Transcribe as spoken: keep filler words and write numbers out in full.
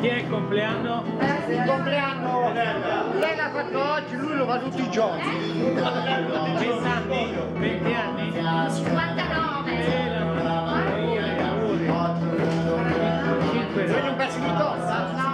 Chi è il compleanno? Eh, il compleanno lei l'ha fatto oggi, lui lo fa tutti i giorni. venti anni? venti anni? cinquantanove! Sei un pezzo di torta?